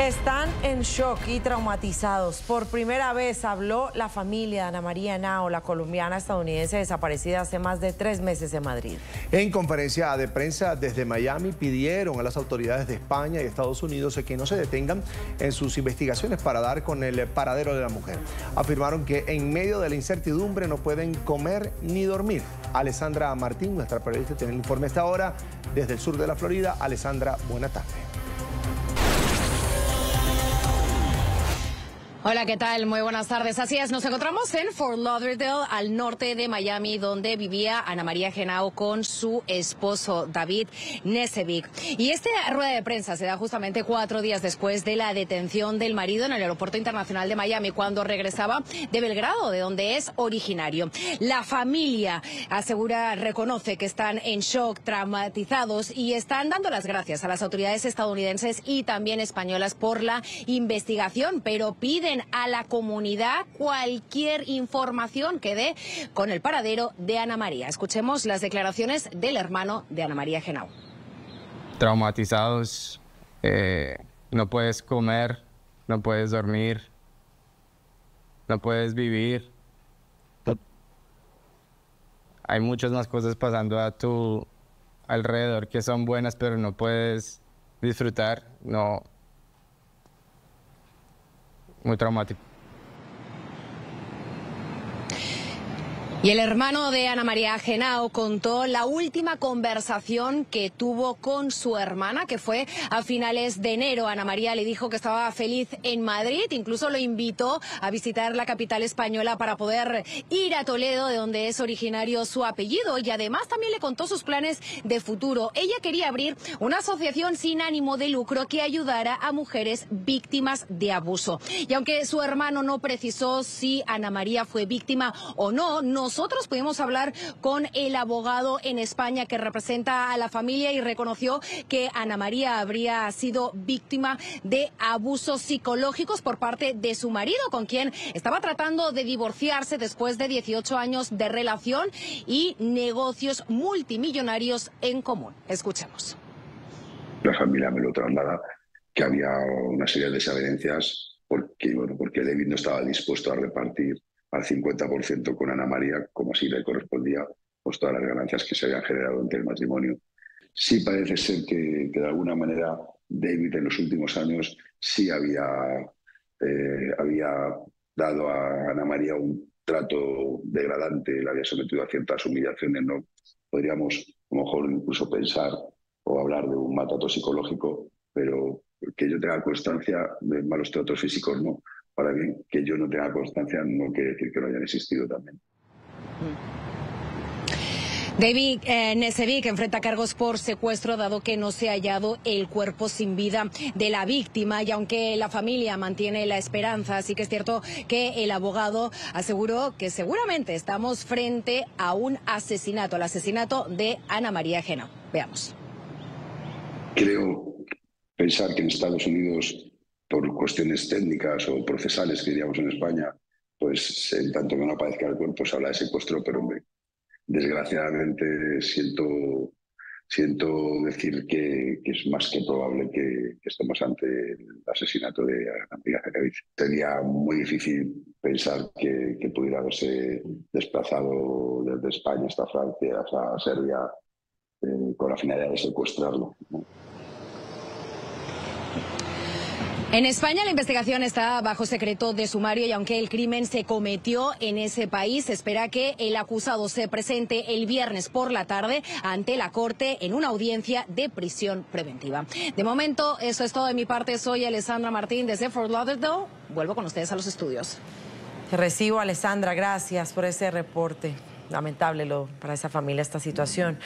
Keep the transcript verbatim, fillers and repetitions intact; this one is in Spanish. Están en shock y traumatizados. Por primera vez habló la familia de Ana María Henao, la colombiana estadounidense desaparecida hace más de tres meses en Madrid. En conferencia de prensa desde Miami pidieron a las autoridades de España y Estados Unidos que no se detengan en sus investigaciones para dar con el paradero de la mujer. Afirmaron que en medio de la incertidumbre no pueden comer ni dormir. Alessandra Martín, nuestra periodista, tiene el informe a esta hora desde el sur de la Florida. Alessandra, buena tarde. Hola, ¿qué tal? Muy buenas tardes. Así es, nos encontramos en Fort Lauderdale, al norte de Miami, donde vivía Ana María Henao con su esposo, David Knezevich. Y esta rueda de prensa se da justamente cuatro días después de la detención del marido en el aeropuerto internacional de Miami, cuando regresaba de Belgrado, de donde es originario. La familia asegura, reconoce que están en shock, traumatizados, y están dando las gracias a las autoridades estadounidenses y también españolas por la investigación, pero piden a la comunidad cualquier información que dé con el paradero de Ana María. Escuchemos las declaraciones del hermano de Ana María Henao. Traumatizados, eh, no puedes comer, no puedes dormir, no puedes vivir. Hay muchas más cosas pasando a tu alrededor que son buenas, pero no puedes disfrutar, no. Muy traumático. Y el hermano de Ana María Henao contó la última conversación que tuvo con su hermana, que fue a finales de enero. Ana María le dijo que estaba feliz en Madrid, incluso lo invitó a visitar la capital española para poder ir a Toledo, de donde es originario su apellido, y además también le contó sus planes de futuro. Ella quería abrir una asociación sin ánimo de lucro que ayudara a mujeres víctimas de abuso. Y aunque su hermano no precisó si Ana María fue víctima o no, no nosotros pudimos hablar con el abogado en España que representa a la familia y reconoció que Ana María habría sido víctima de abusos psicológicos por parte de su marido, con quien estaba tratando de divorciarse después de dieciocho años de relación y negocios multimillonarios en común. Escuchemos. La familia me lo traslada, que había una serie de desavenencias porque, bueno, porque David no estaba dispuesto a repartir al cincuenta por ciento con Ana María, como si le correspondía pues, todas las ganancias que se habían generado entre el matrimonio. Sí parece ser que, que de alguna manera David en los últimos años sí había, eh, había dado a Ana María un trato degradante, la había sometido a ciertas humillaciones, ¿no? Podríamos a lo mejor incluso pensar o hablar de un maltrato psicológico, pero que yo tenga constancia de malos tratos físicos, no. Ahora bien, que yo no tenga constancia no quiere decir que no hayan existido también. David eh, Knezevich enfrenta cargos por secuestro, dado que no se ha hallado el cuerpo sin vida de la víctima, y aunque la familia mantiene la esperanza, así que es cierto que el abogado aseguró que seguramente estamos frente a un asesinato, el asesinato de Ana María Henao. Veamos. Creo pensar que en Estados Unidos, por cuestiones técnicas o procesales que diríamos en España, pues en tanto que no aparezca el cuerpo se habla de secuestro, pero hombre, desgraciadamente siento, siento decir que, que es más que probable que, que estemos ante el asesinato de Ana María Henao. Sería muy difícil pensar que, que pudiera haberse desplazado desde España hasta Francia, hasta Serbia, eh, con la finalidad de secuestrarlo, ¿no? En España la investigación está bajo secreto de sumario y aunque el crimen se cometió en ese país, se espera que el acusado se presente el viernes por la tarde ante la corte en una audiencia de prisión preventiva. De momento, eso es todo de mi parte. Soy Alessandra Martín desde Fort Lauderdale. Vuelvo con ustedes a los estudios. Te recibo, Alessandra. Gracias por ese reporte. Lamentable lo, para esa familia esta situación.